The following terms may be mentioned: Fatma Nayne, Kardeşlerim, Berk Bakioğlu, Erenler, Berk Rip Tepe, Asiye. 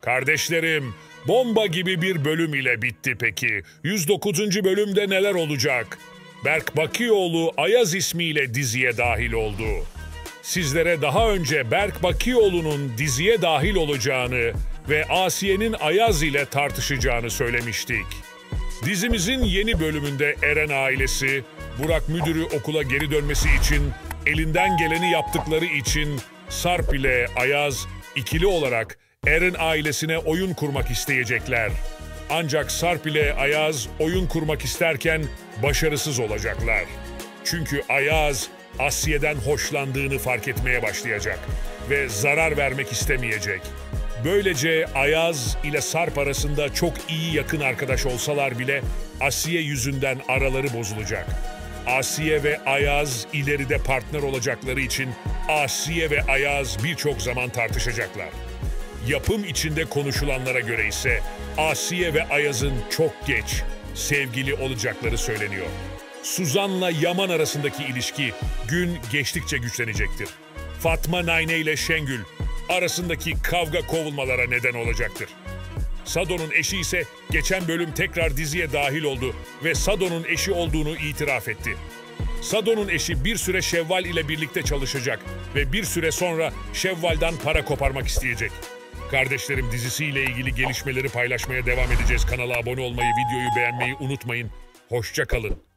Kardeşlerim, bomba gibi bir bölüm ile bitti peki. 109. bölümde neler olacak? Berk Bakioğlu Ayaz ismiyle diziye dahil oldu. Sizlere daha önce Berk Bakioğlu'nun diziye dahil olacağını ve Asiye'nin Ayaz ile tartışacağını söylemiştik. Dizimizin yeni bölümünde Eren ailesi, Burak müdürü okula geri dönmesi için, elinden geleni yaptıkları için Sarp ile Ayaz ikili olarak Eren ailesine oyun kurmak isteyecekler. Ancak Sarp ile Ayaz oyun kurmak isterken başarısız olacaklar. Çünkü Ayaz Asiye'den hoşlandığını fark etmeye başlayacak ve zarar vermek istemeyecek. Böylece Ayaz ile Sarp arasında çok iyi yakın arkadaş olsalar bile Asiye yüzünden araları bozulacak. Asiye ve Ayaz ileride partner olacakları için Asiye ve Ayaz birçok zaman tartışacaklar. Yapım içinde konuşulanlara göre ise Asiye ve Ayaz'ın çok geç sevgili olacakları söyleniyor. Suzan'la Yaman arasındaki ilişki gün geçtikçe güçlenecektir. Fatma Nayne ile Şengül arasındaki kavga kovulmalara neden olacaktır. Sado'nun eşi ise geçen bölüm tekrar diziye dahil oldu ve Sado'nun eşi olduğunu itiraf etti. Sado'nun eşi bir süre Şevval ile birlikte çalışacak ve bir süre sonra Şevval'dan para koparmak isteyecek. Kardeşlerim dizisiyle ilgili gelişmeleri paylaşmaya devam edeceğiz. Kanala abone olmayı, videoyu beğenmeyi unutmayın. Hoşça kalın.